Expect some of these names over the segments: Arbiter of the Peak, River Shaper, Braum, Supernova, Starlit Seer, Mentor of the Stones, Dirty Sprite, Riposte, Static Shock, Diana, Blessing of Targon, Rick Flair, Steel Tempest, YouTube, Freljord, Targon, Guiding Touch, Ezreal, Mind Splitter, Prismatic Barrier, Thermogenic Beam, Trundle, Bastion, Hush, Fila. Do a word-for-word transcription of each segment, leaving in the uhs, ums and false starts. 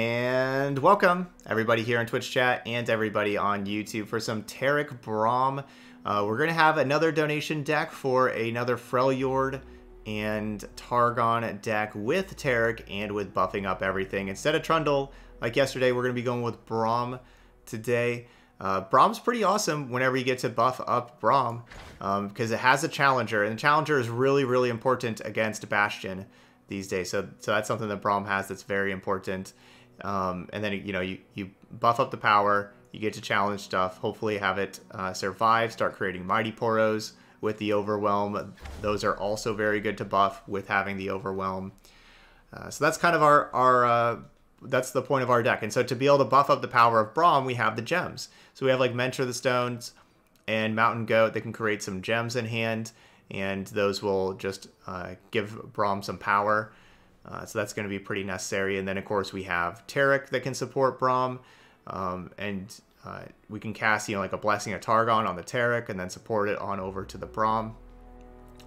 And welcome everybody here in Twitch chat and everybody on YouTube for some Taric Braum. Uh, we're going to have another donation deck for another Freljord and Targon deck with Taric and with buffing up everything. Instead of Trundle, like yesterday, we're going to be going with Braum today. Uh, Braum's pretty awesome whenever you get to buff up Braum because um, it has a Challenger. And the Challenger is really, really important against Bastion these days. So, so that's something that Braum has that's very important. Um, and then, you know, you, you buff up the power, you get to challenge stuff, hopefully have it uh, survive, start creating Mighty Poros with the Overwhelm. Those are also very good to buff with having the Overwhelm. Uh, so that's kind of our, our uh, that's the point of our deck. And so to be able to buff up the power of Braum, we have the gems. So we have like Mentor of the Stones and Mountain Goat that can create some gems in hand, and those will just uh, give Braum some power. Uh, so that's going to be pretty necessary. And then, of course, we have Taric that can support Braum. Um, and uh, we can cast, you know, like a Blessing of Targon on the Taric and then support it on over to the Braum.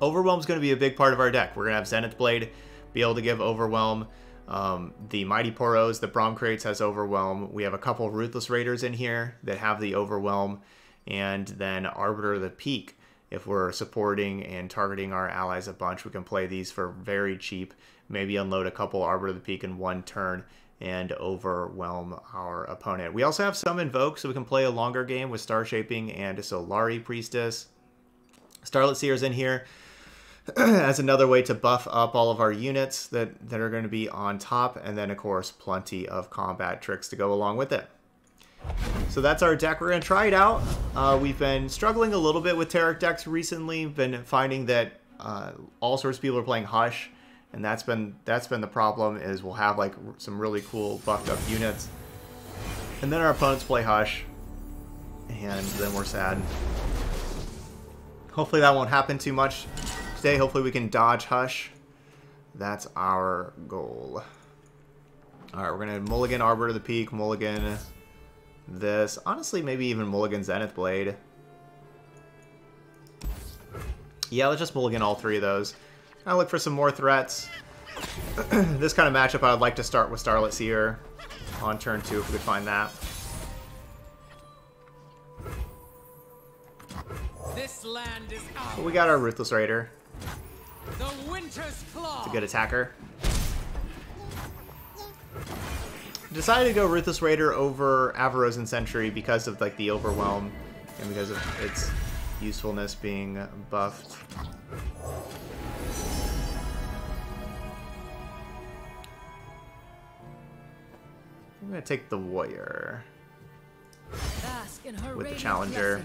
Overwhelm is going to be a big part of our deck. We're going to have Zenith Blade be able to give Overwhelm. Um, the Mighty Poros that Braum creates has Overwhelm. We have a couple of Ruthless Raiders in here that have the Overwhelm. And then Arbiter of the Peak. If we're supporting and targeting our allies a bunch, we can play these for very cheap. Maybe unload a couple Arbiter of the Peak in one turn and overwhelm our opponent. We also have some Invoke, so we can play a longer game with Star Shaping and a Solari Priestess. Starlit Seer is in here as another way to buff up all of our units that, that are going to be on top. And then, of course, plenty of combat tricks to go along with it. So that's our deck. We're going to try it out. Uh, we've been struggling a little bit with Taric decks recently. Been finding that uh, all sorts of people are playing Hush, and that's been that's been the problem. Is we'll have like some really cool buffed up units, and then our opponents play Hush, and then we're sad. Hopefully that won't happen too much today. Hopefully we can dodge Hush. That's our goal. All right, we're going to mulligan Arbiter of the Peak, mulligan this. Honestly, maybe even mulligan Zenith Blade. Yeah, let's just mulligan all three of those. I'll look for some more threats. This kind of matchup, I would like to start with Starlit Seer on turn two if we could find that. This land is ours. But we got our Ruthless Raider. The Winter's Claw. It's a good attacker. Decided to go Ruthless Raider over Averroes and Sentry because of like the Overwhelm and because of its usefulness being buffed. I'm gonna take the Warrior with the Challenger.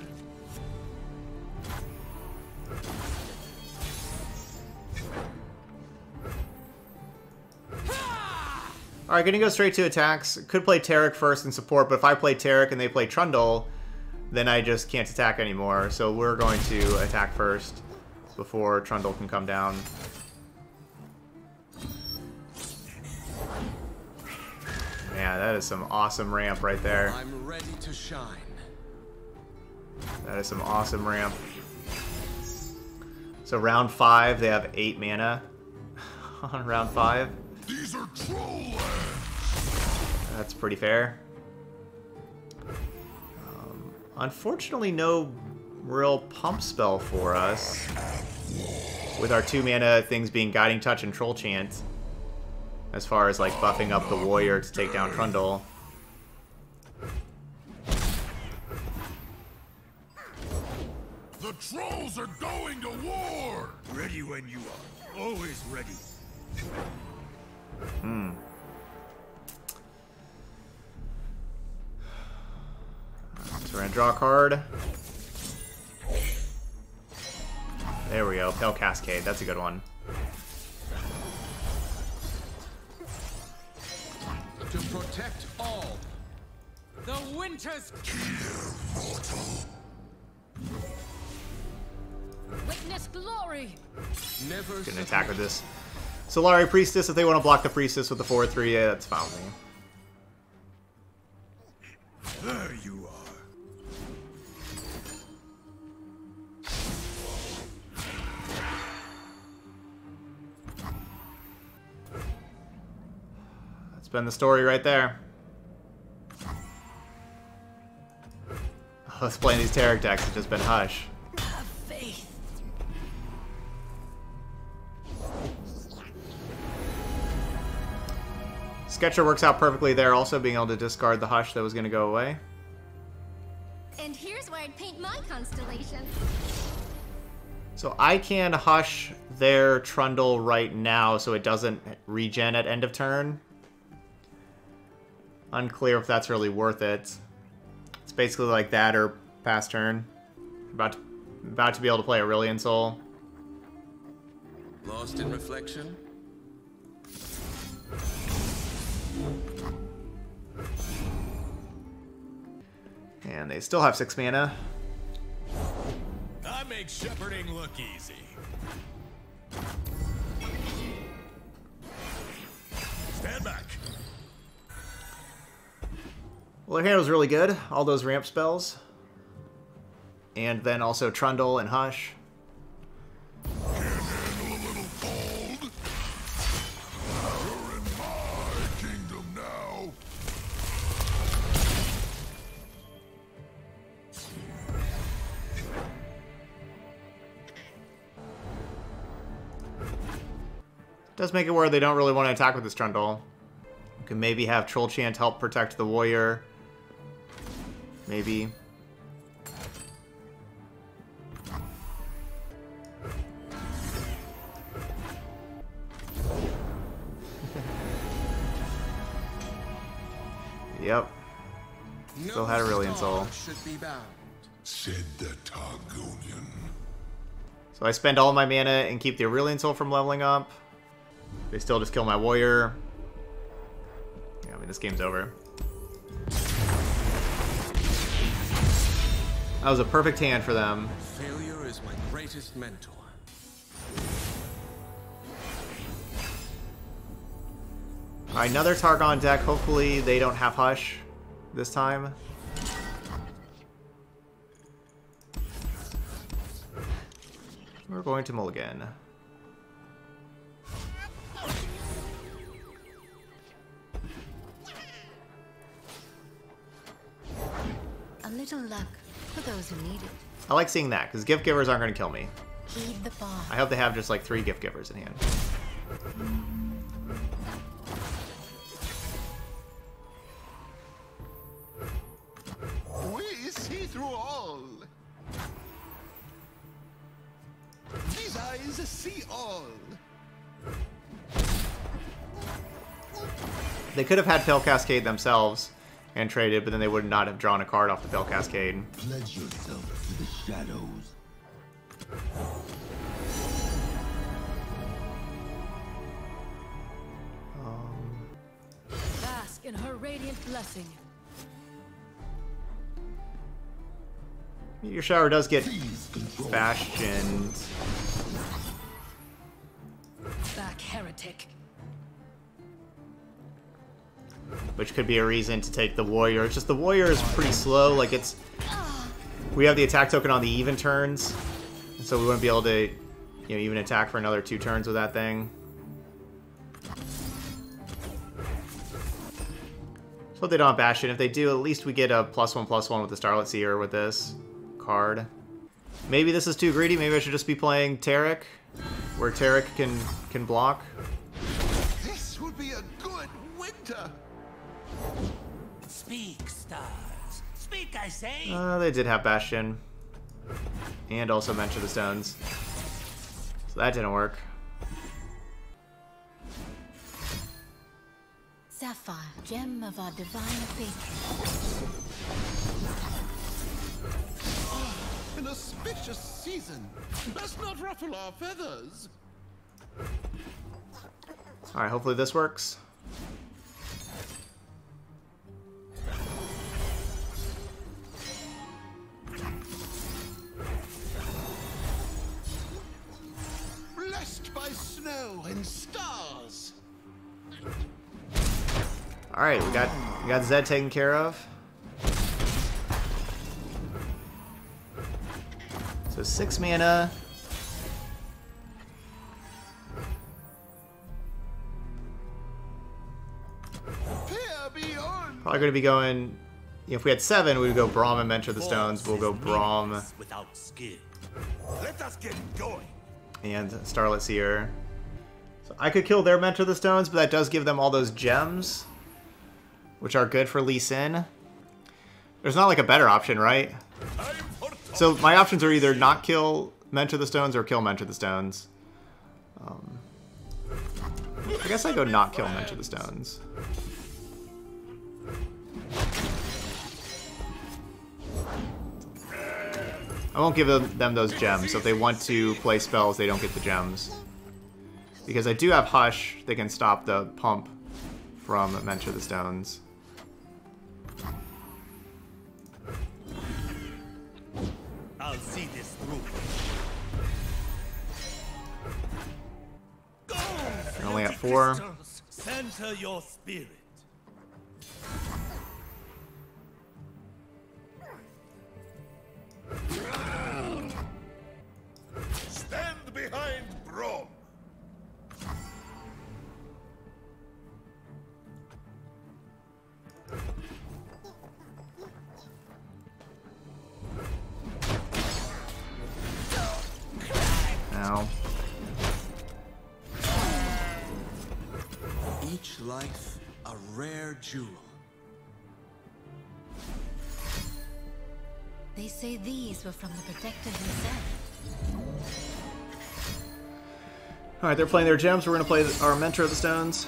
Alright, gonna go straight to attacks. Could play Taric first and support, but if I play Taric and they play Trundle, then I just can't attack anymore. So we're going to attack first before Trundle can come down. Yeah, that is some awesome ramp right there. I'm ready to shine. That is some awesome ramp. So round five, they have eight mana on round five. These are troll lands. That's pretty fair. Um, unfortunately, no real pump spell for us. With our two mana things being Guiding Touch and Troll Chant. As far as like buffing up the Warrior to take down Trundle. The trolls are going to war! Ready when you are. Always ready. Hmm. So we're gonna draw a card. There we go. Pale Cascade. That's a good one. To protect all. The Winter's Witness glory. Never gonna sufficient. Attack with this. Solari Priestess, if they want to block the Priestess with the four three, yeah, that's fine with me. There you are. That's It's been the story right there. Let's play these Taric decks. It's just been Hush. Sketcher works out perfectly there, also being able to discard the Hush that was going to go away. And here's where I'd paint my constellation. So I can Hush their Trundle right now so it doesn't regen at end of turn. Unclear if that's really worth it. It's basically like that or past turn. About to, about to be able to play Aurelion Soul. Lost in reflection? And they still have six mana. I make shepherding look easy. Stand back. Well, their hand was really good. All those ramp spells. And then also Trundle and Hush. Does make it where they don't really want to attack with this Trundle. You can maybe have Troll Chant help protect the warrior. Maybe. Yep. Still had Aurelion Soul. Said the Targonian. So I spend all my mana and keep the Aurelion Soul from leveling up. They still just kill my warrior. Yeah, I mean, this game's over. That was a perfect hand for them. Failure is my greatest mentor. All right, another Targon deck. Hopefully they don't have Hush this time. We're going to mulligan. A little luck for those who need it. I like seeing that, because gift givers aren't going to kill me. Heed the ball. I hope they have just like three gift givers in hand. We see through all. These eyes see all. They could have had Pale Cascade themselves and traded, but then they would not have drawn a card off the Pale Cascade. Pledge yourself to the shadows. Um. Bask in her radiant blessing. Meteor Shower does get bastioned. Back, heretic. Which could be a reason to take the warrior. It's just the warrior is pretty slow. Like it's, we have the attack token on the even turns, and so we wouldn't be able to, you know, even attack for another two turns with that thing. So they don't have Bastion. If they do, at least we get a plus one plus one with the Starlit Seer with this card. Maybe this is too greedy. Maybe I should just be playing Taric, where Taric can can block. This would be a good winter. Speak, stars. Speak, I say. Uh, they did have Bastion. And also Mentor of the Stones. So that didn't work. Sapphire, gem of our divine awakening. Oh, an auspicious season. Best not ruffle our feathers. Alright, hopefully this works. By snow and stars. All right, we got we got Zed taken care of. So six mana. Probably going to be going... You know, if we had seven, we would go Braum and Mentor of the Stones. We'll go Braum and Starlit Seer. So I could kill their Mentor of the Stones, but that does give them all those gems, which are good for Lee Sin. There's not like a better option, right? So my options are either not kill Mentor of the Stones or kill Mentor of the Stones. Um, I guess I go not kill Mentor of the Stones. I won't give them those gems, so if they want to play spells, they don't get the gems. Because I do have Hush, they can stop the pump from Mentor of the Stones. I'll see this through. They're only at four. Center your spirit. Stand behind Braum. Ow. Each life a rare jewel. They say these were from the protector himself. Alright, they're playing their gems. We're going to play our Mentor of the Stones.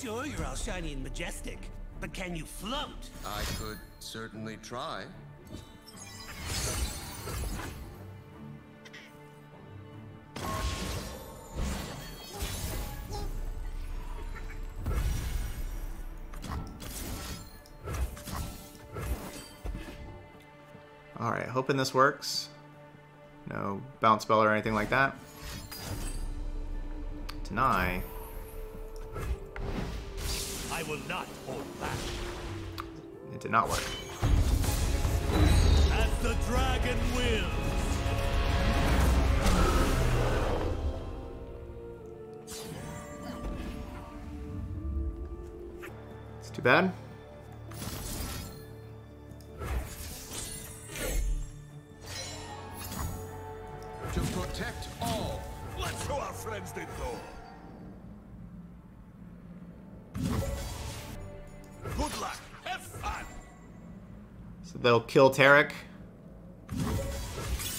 Sure, you're all shiny and majestic, but can you float? I could certainly try. Alright, hoping this works. No bounce spell or anything like that. Deny. I will not hold back. It did not work. As the dragon wills. It's too bad. To protect all. Let's show our friends they know. Good luck. Have fun. So they'll kill Taric.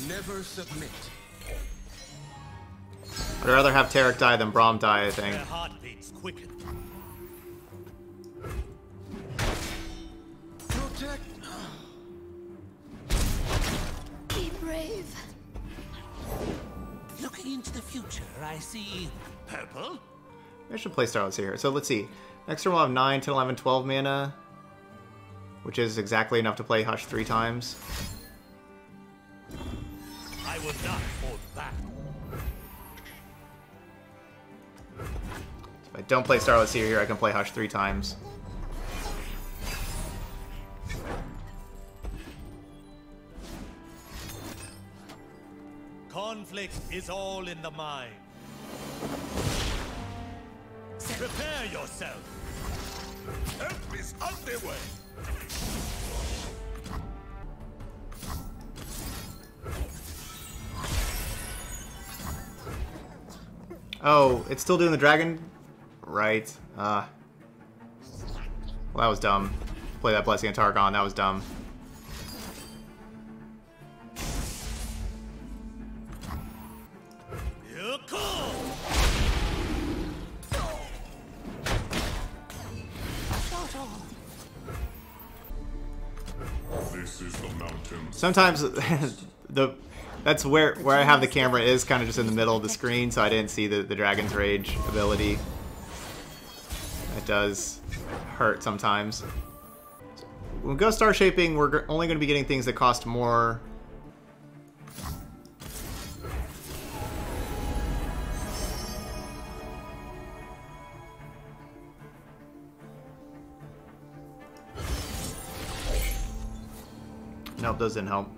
Never submit. I'd rather have Taric die than Braum die, I think. Their heartbeats quicken. Protect. Be brave. Looking into the future, I see purple. I should play Starlit Seer. So let's see. Next turn we'll have nine, ten, eleven, twelve mana, which is exactly enough to play Hush three times. I will not hold back. If I don't play Starlit Seer here, I can play Hush three times. Conflict is all in the mind. Prepare yourself. Help is underway. Oh, it's still doing the dragon? Right. Uh, well, that was dumb. Play that Blessing of Targon. That was dumb. Sometimes the that's where where I have the camera is kind of just in the middle of the screen, so I didn't see the, the Dragon's Rage ability. That does hurt sometimes. When we go star shaping, we're only going to be getting things that cost more. Nope, those didn't help.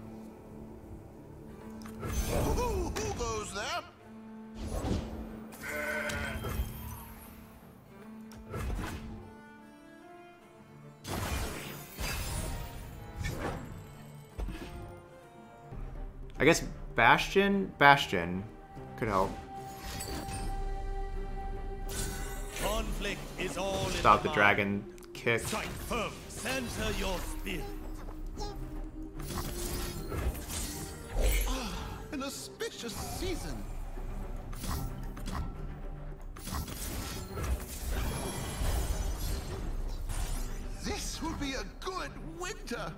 Who goes there? I guess Bastion? Bastion could help. Conflict is all Stop the dragon kick. Strike firm. Center your spirit. Oh, an auspicious season. This would be a good winter.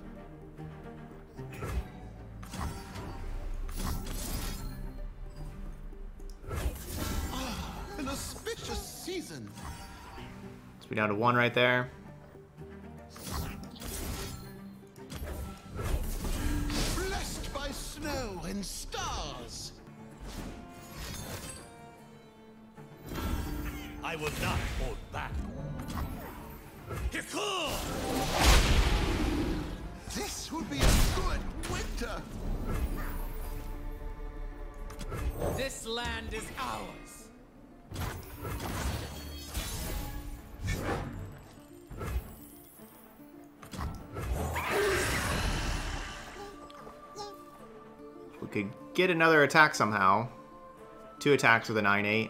Oh, an auspicious season. So we're down to one right there. Blessed by snow and stars. I will not hold back. This would be a good winter. This land is ours. We could get another attack somehow. Two attacks with a nine eight.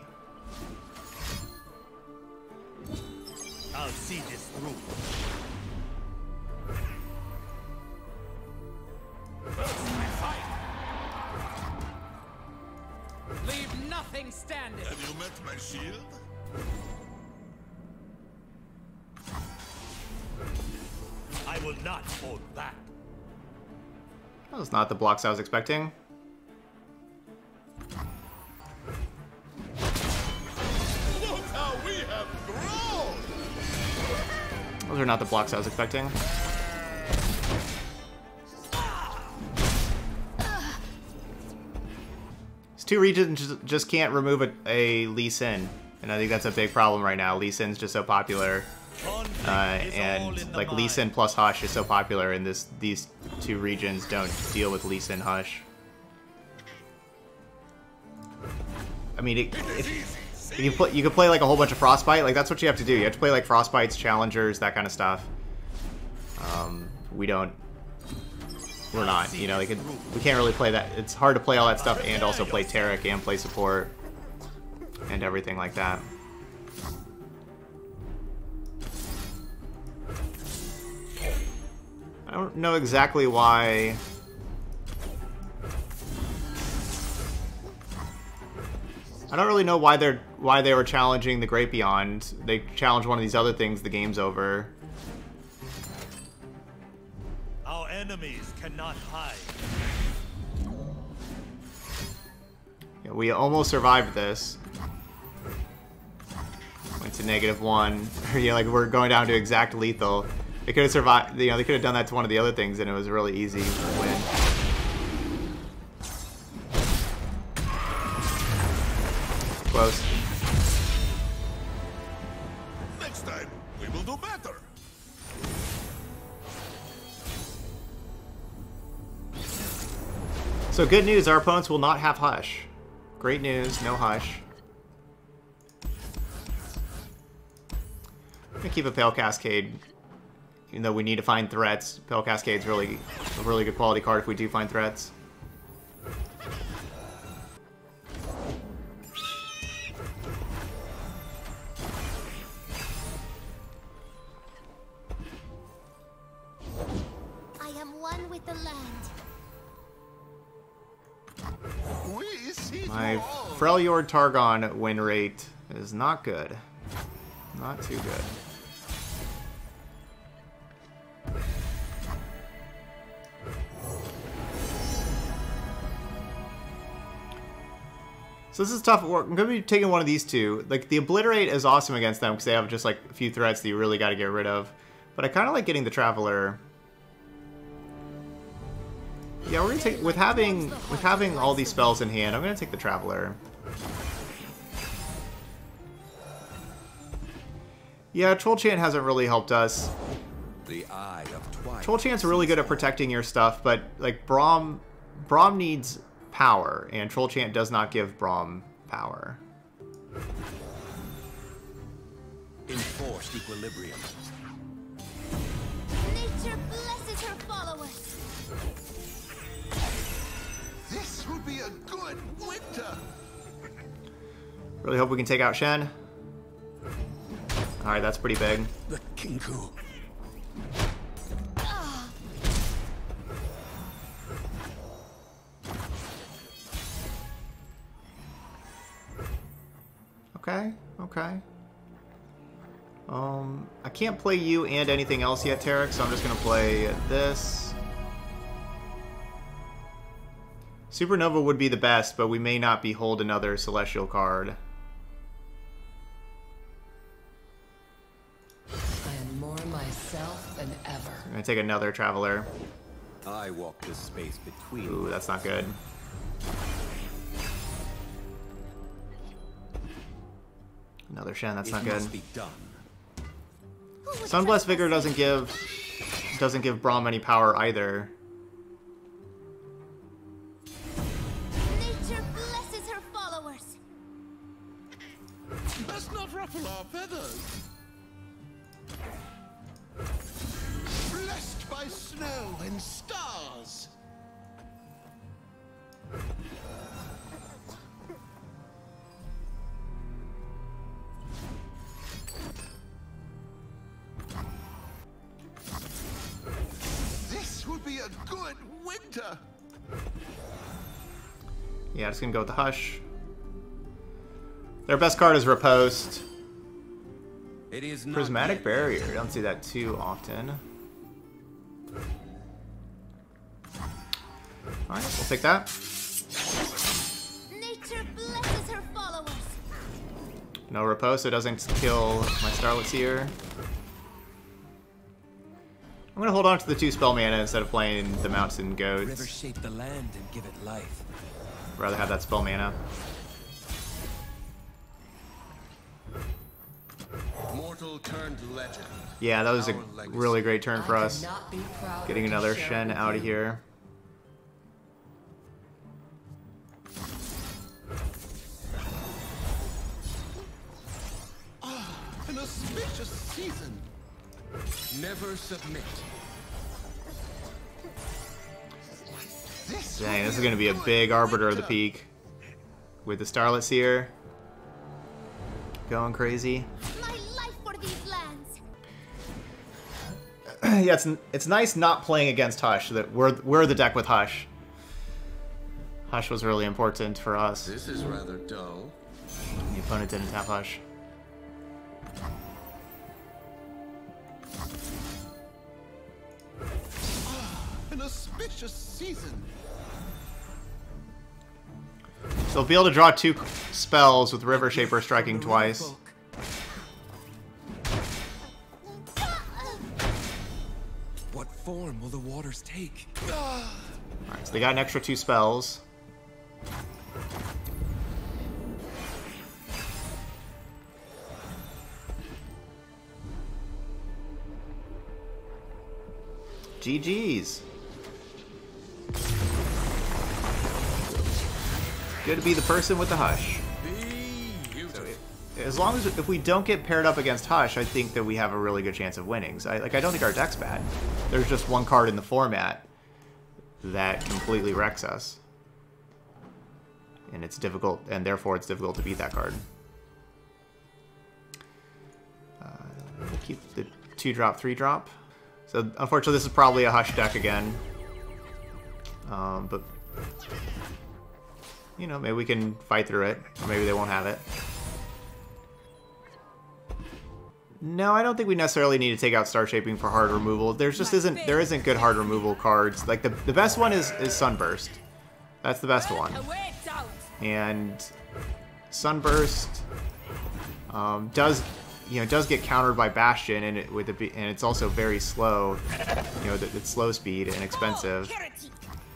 I'll see this through. First we fight. Leave nothing standing. Have you met my shield? I will not hold back. That was not the blocks I was expecting. Look how we have grown! Those are not the blocks I was expecting. It's two regions just can't remove a, a Lee Sin, and I think that's a big problem right now. Lee Sin's just so popular, uh, and like Lee Sin plus Hush is so popular, and this these two regions don't deal with Lee Sin Hush. I mean, it. it You play, you can play like a whole bunch of Frostbite. Like that's what you have to do. You have to play like Frostbites, Challengers, that kind of stuff. Um, we don't. We're not. You know, like it, we can't really play that. It's hard to play all that stuff and also play Taric and play support and everything like that. I don't know exactly why. I don't really know why they're why they were challenging the Great Beyond. They challenge one of these other things, the game's over. Our enemies cannot hide. Yeah, we almost survived this. Went to negative one. Yeah, like we're going down to exact lethal. They could have survived. You know, they could have done that to one of the other things, and it was a really easy win. Close. Next time, we will do better. So good news, our opponents will not have Hush. Great news, no Hush. I'm gonna keep a Pale Cascade. Even though we need to find threats, Pale Cascade's really a really good quality card if we do find threats. The land. My Freljord Targon win rate is not good. Not too good. So this is tough work. I'm going to be taking one of these two. Like, the Obliterate is awesome against them because they have just, like, a few threats that you really got to get rid of. But I kind of like getting the Traveler. Yeah, we're gonna take with having with having all these spells in hand. I'm gonna take the Traveler. Yeah, Troll Chant hasn't really helped us. The eye of Twilight. Troll Chant's really good at protecting your stuff, but like Braum, Braum needs power, and Troll Chant does not give Braum power. Enforced equilibrium. Nature blesses her followers. be a good winter. Really hope we can take out Shen. Alright, that's pretty big. The Kinku. Okay, okay. Um, I can't play you and anything else yet, Taric, so I'm just going to play this. Supernova would be the best, but we may not behold another Celestial card. I am more myself than ever. I'm going to take another Traveler. I walk the space between. Ooh, that's not good. Another Shen, that's not good. Sunblessed Vigor doesn't give doesn't give Braum any power either. Nature blesses her followers. Let's not ruffle our feathers. Blessed by snow and stars. Be a good winter. Yeah, just gonna go with the Hush. Their best card is Riposte. It is Prismatic Barrier. I don't see that too often. Alright, we'll take that. Nature blesses her followers. No Riposte, so it doesn't kill my Starlit Seer. I'm gonna hold on to the two spell mana instead of playing the Mountain Goat. River shape the land and give it life. I'd rather have that spell mana. Mortal turned legend. Yeah, that was a really great turn for us. Getting another Shen out of here. Ah, an auspicious season. Never submit. Dang, this is going to be a big Arbiter of the Peak. With the Starlit Seer. Going crazy. My life for these lands. Yeah, it's, it's nice not playing against Hush. That we're, we're the deck with Hush. Hush was really important for us. This is rather dull. The opponent didn't tap Hush. An auspicious season. So they'll be able to draw two spells with River Shaper striking twice. What form will the waters take? Alright, so they got an extra two spells. G G's. Good to be the person with the Hush. So it, as long as if we don't get paired up against Hush, I think that we have a really good chance of winning. So I, like, I don't think our deck's bad. There's just one card in the format that completely wrecks us, and it's difficult, and therefore it's difficult to beat that card. Uh, we'll keep the two drop, three drop. So, unfortunately, this is probably a Hush deck again. Um, but, you know, maybe we can fight through it. Or maybe they won't have it. No, I don't think we necessarily need to take out Star Shaping for hard removal. There just isn't there isn't good hard removal cards. Like, the, the best one is, is Sunburst. That's the best one. And Sunburst um, does... You know, it does get countered by Bastion, and it with the, and it's also very slow. You know, it's slow speed and expensive.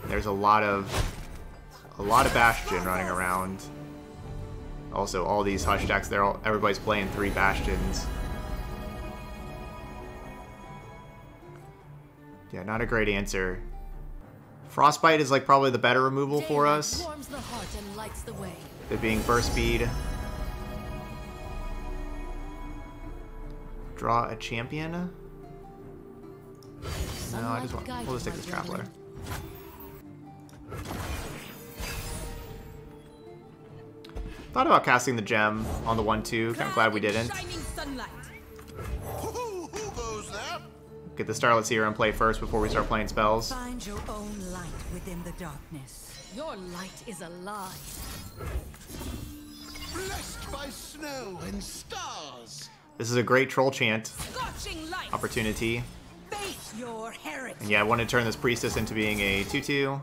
There's a lot of a lot of Bastion running around. Also, all these Hush decks, they're all everybody's playing three Bastions. Yeah, not a great answer. Frostbite is like probably the better removal for us. It being burst speed. Draw a champion? No, I just want... We'll just take this Traveler. Thought about casting the gem on the one two. I'm glad we didn't. Get the Starlit Seer in play first before we start playing spells. Find your own light within the darkness. Your light is alive. Blessed by snow and stars. This is a great troll chant opportunity. Your and yeah, I want to turn this priestess into being a two two.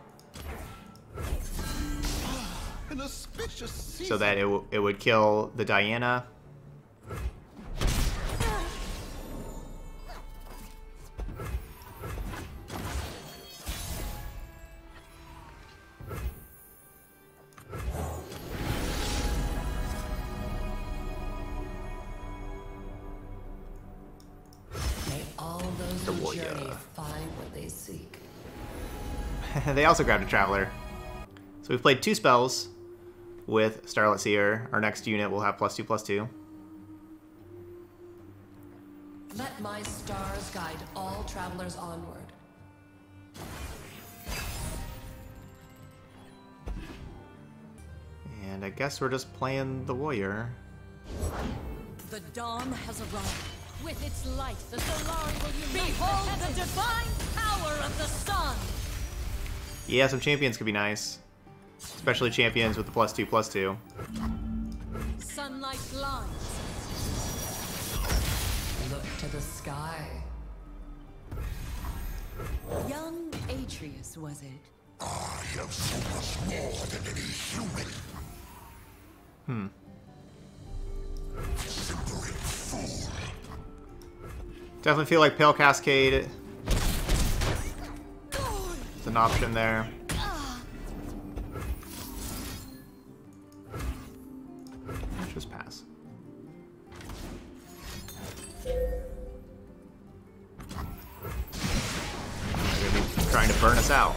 So that it, w it would kill the Diana. May all those who journey find what they seek. They also grabbed a Traveler. So we've played two spells with Starlit Seer. Our next unit will have plus two, plus two. Let my stars guide all travelers onward. And I guess we're just playing the warrior. The dawn has arrived. With its light, the Solari will unite. Behold the, the divine power of the sun! Yeah, some champions could be nice. Especially champions with the plus two, plus two. Sunlight blinds. Look to the sky. Young Atreus, was it? I am so much more than any human. Hmm. Simpering fool. Definitely feel like Pale Cascade. It's an option there. Just pass. They're gonna be trying to burn us out.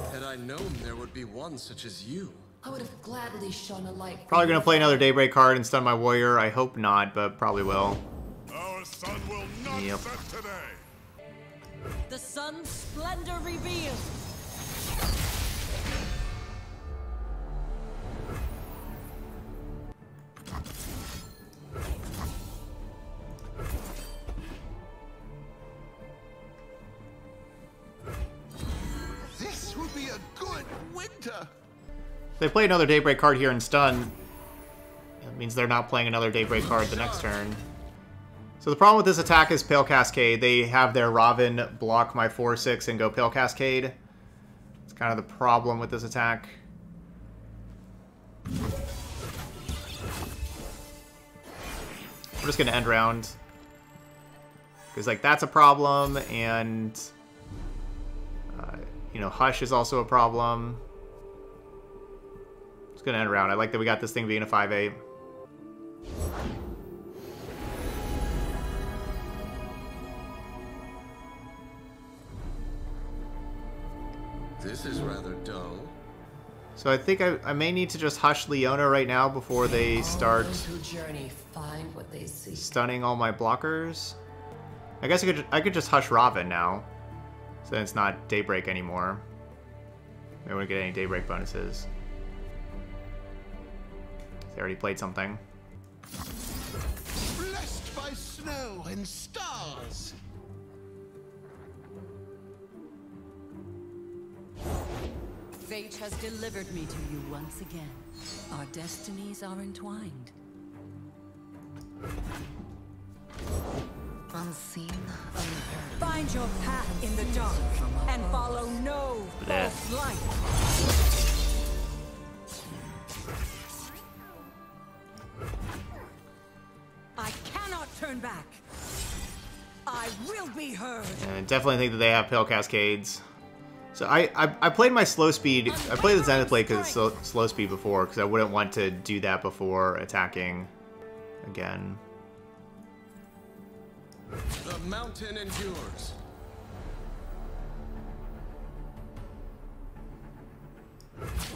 Had I known there would be one such as you, I would have gladly shone a light. Probably gonna play another Daybreak card and stun my warrior. I hope not, but probably will. Sun will not yep. set today. The sun's splendor revealed. This will be a good winter. They play another Daybreak card here and stun. That means they're not playing another Daybreak card the next turn. So the problem with this attack is Pale Cascade. They have their Robin block my four six and go Pale Cascade. It's kind of the problem with this attack. I'm just going to end round. Because, like, that's a problem, and, uh, you know, Hush is also a problem. It's going to end round. I like that we got this thing being a five eight. This is rather dull. So I think I, I may need to just hush Leona right now before they start journey, find what they see. Stunning all my blockers. I guess I could I could just hush Robin now, so then it's not Daybreak anymore. I wouldn't get any Daybreak bonuses. They already played something. Blessed by snow and stars. Fate has delivered me to you once again. Our destinies are entwined. Unseen, unheard. Find your path in the dark and follow no false light. I cannot turn back. I will be heard. And I definitely think that they have Pale Cascades. So I, I I played my slow speed. I played the Zenith Blade because it's slow, slow speed before, because I wouldn't want to do that before attacking again. The mountain endures.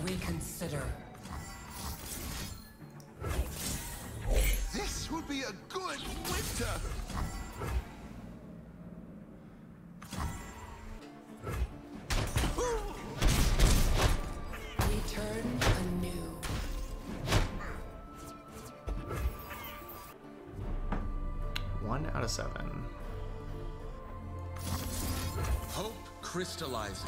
Reconsider. This would be a good winter. Seven. Hope crystallizes.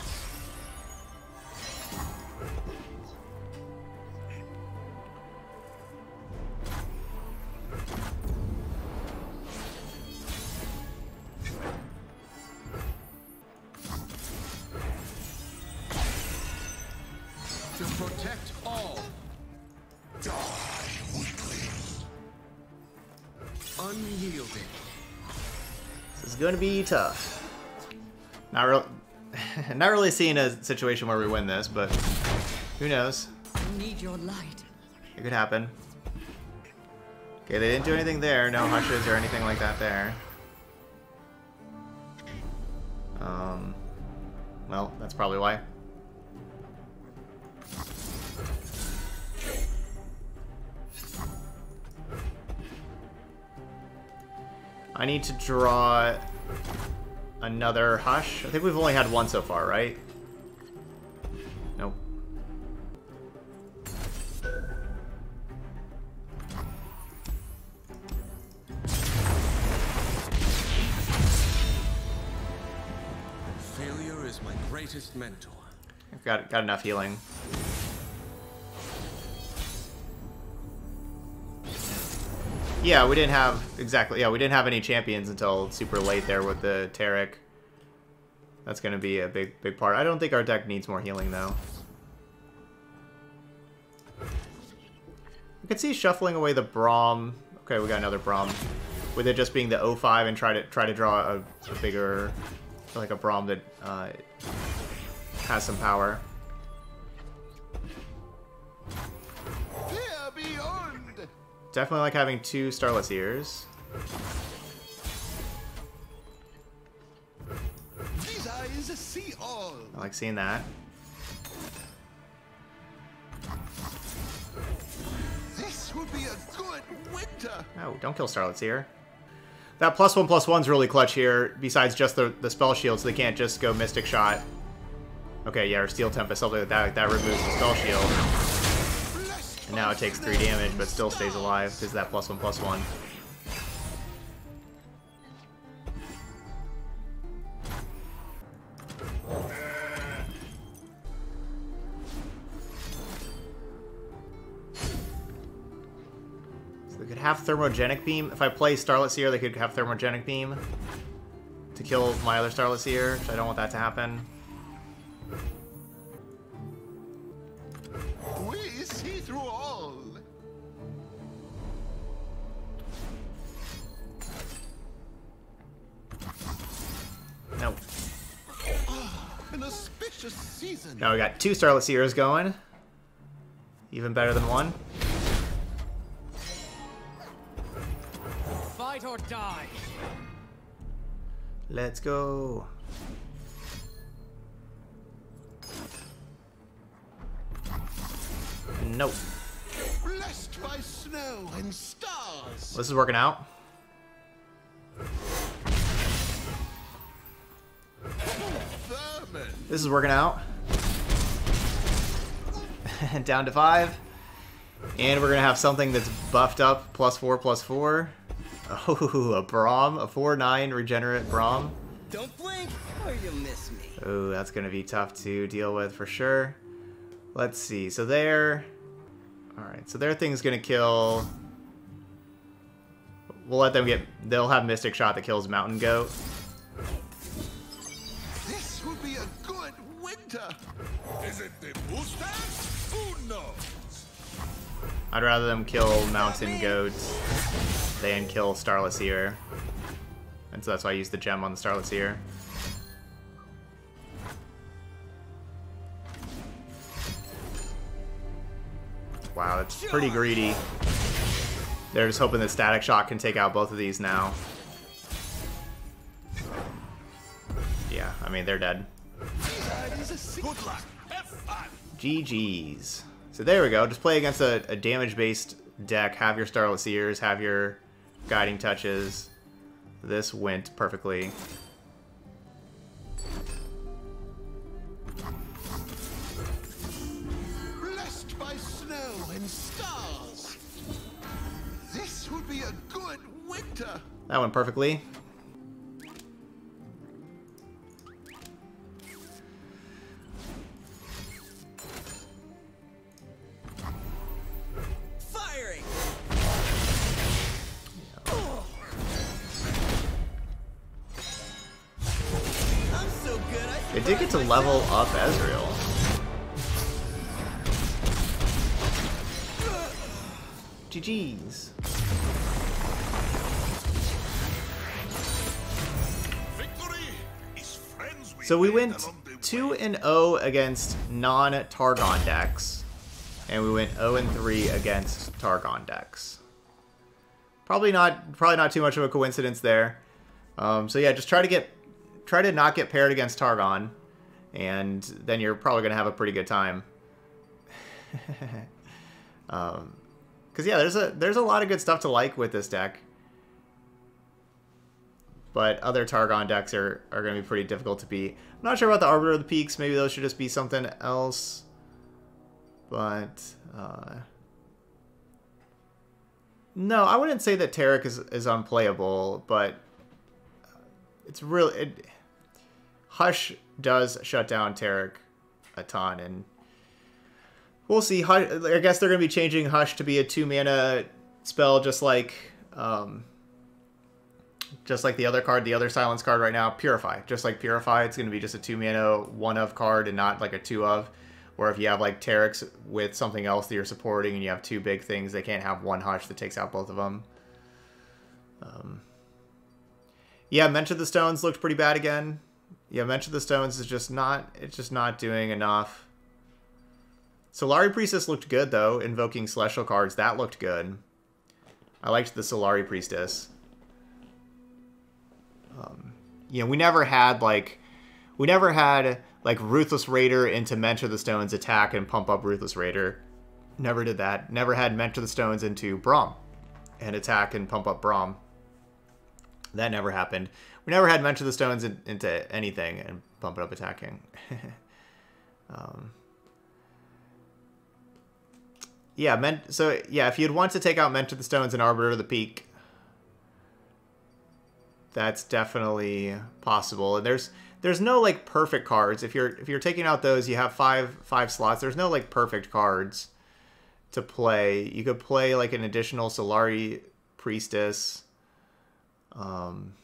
To protect all. Die, weaklings. Unyielding. It's going to be tough. Not real, not really seeing a situation where we win this, but who knows? I need your light. It could happen. Okay, they didn't do anything there. No hushes or anything like that there. Um, well, that's probably why. I need to draw another Hush. I think we've only had one so far, right? Nope. Failure is my greatest mentor. I've got, got enough healing. Yeah, we didn't have exactly. Yeah, we didn't have any champions until super late there with the Taric. That's gonna be a big, big part. I don't think our deck needs more healing though. We could see shuffling away the Braum. Okay, we got another Braum. With it just being the oh five and try to try to draw a, a bigger, like a Braum that uh, has some power. Definitely like having two Starlit Seers. These eyes see all. I like seeing that. This would be a good winter. No, don't kill Starlit Seer. That plus one plus one's really clutch here. Besides just the the spell shield, so they can't just go Mystic Shot. Okay, yeah, or Steel Tempest, something like that. Like that removes the spell shield. Now it takes three damage, but still stays alive because that plus one plus one. So they could have Thermogenic Beam. If I play Starlit Seer, they could have Thermogenic Beam to kill my other Starlit Seer, so I don't want that to happen. Nope. An auspicious season. Now we got two Starlit Seers going. Even better than one. Fight or die. Let's go. Nope. Blessed by snow and stars. This is working out. This is working out. Down to five. And we're going to have something that's buffed up. Plus four, plus four. Oh, a Braum. A four nine regenerate Braum. Don't blink or you'll miss me. Oh, that's going to be tough to deal with for sure. Let's see. So there... Alright, so their thing's going to kill... We'll let them get... They'll have Mystic Shot that kills Mountain Goat. Is it the boosters? Who knows? I'd rather them kill Mountain Goat than kill Starlit Seer. And so that's why I use the gem on the Starlit Seer. Wow, that's pretty greedy. They're just hoping that Static Shock can take out both of these now. Yeah, I mean, they're dead. G G's. So there we go. Just play against a, a damage-based deck. Have your Starlit Seers, have your Guiding Touches. This went perfectly. Blessed by snow and stars. This would be a good winter. That went perfectly. Did get to level up Ezreal. G Gs. So we went two and oh against non-Targon decks, and we went zero and three against Targon decks. Probably not, probably not too much of a coincidence there. Um, so yeah, just try to get. Try to not get paired against Targon, and then you're probably going to have a pretty good time. um, Because, yeah, there's a, there's a lot of good stuff to like with this deck. But other Targon decks are, are going to be pretty difficult to beat. I'm not sure about the Arbiter of the Peaks. Maybe those should just be something else. But, uh... no, I wouldn't say that Taric is, is unplayable, but... It's really it, Hush does shut down Taric a ton, and we'll see. Hush, I guess they're going to be changing Hush to be a two mana spell, just like um, just like the other card, the other silence card right now. Purify, just like Purify, it's going to be just a two mana one of card and not like a two of. Or if you have like Taric's with something else that you're supporting, and you have two big things, they can't have one Hush that takes out both of them. Um. Yeah, Mentor of the Stones looked pretty bad again. Yeah, Mentor of the Stones is just not, it's just not doing enough. Solari Priestess looked good, though. Invoking Celestial cards, that looked good. I liked the Solari Priestess. Um, you know, we never had, like, we never had, like, Ruthless Raider into Mentor of the Stones attack and pump up Ruthless Raider. Never did that. Never had Mentor of the Stones into Braum and attack and pump up Braum. That never happened. We never had Mentor of the Stones in, into anything and bump it up attacking. um, yeah, men, so yeah, if you'd want to take out Mentor of the Stones and Arbiter of the Peak, that's definitely possible. And there's there's no like perfect cards. If you're if you're taking out those, you have five five slots. There's no like perfect cards to play. You could play like an additional Solari Priestess. Um,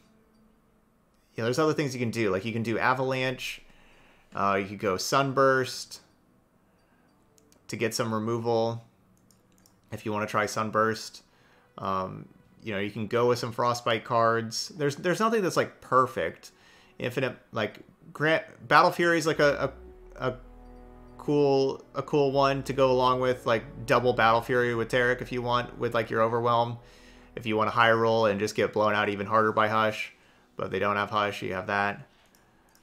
yeah, there's other things you can do. Like you can do Avalanche. Uh, you could go Sunburst to get some removal. If you want to try Sunburst, um, you know, you can go with some Frostbite cards. There's there's nothing that's like perfect. Infinite like Grant Battle Fury is like a, a a cool a cool one to go along with like double Battle Fury with Taric if you want with like your Overwhelm. If you want to high roll and just get blown out even harder by Hush, but if they don't have Hush, you have that.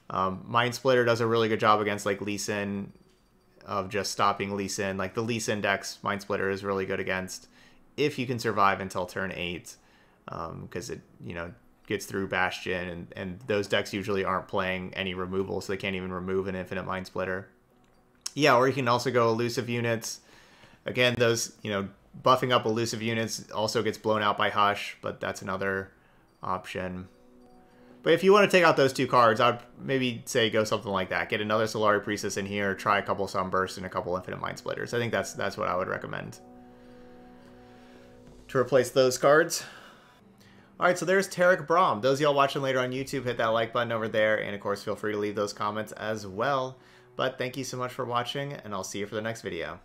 Um, Mind Splitter does a really good job against like Lee Sin of just stopping Lee Sin. Like the Lee Sin decks, Mind Splitter is really good against if you can survive until turn eight, because um, it you know gets through Bastion, and, and those decks usually aren't playing any removal, so they can't even remove an infinite Mind Splitter. Yeah, or you can also go Elusive Units. Again, those you know. Buffing up Elusive Units also gets blown out by Hush, but that's another option. But if you want to take out those two cards, I'd maybe say go something like that. Get another Solari Priestess in here, try a couple Sunbursts and a couple Infinite Mind Splitters. I think that's that's what I would recommend to replace those cards. All right, so there's Taric Braum. Those of y'all watching later on YouTube, hit that like button over there, and of course, feel free to leave those comments as well. But thank you so much for watching, and I'll see you for the next video.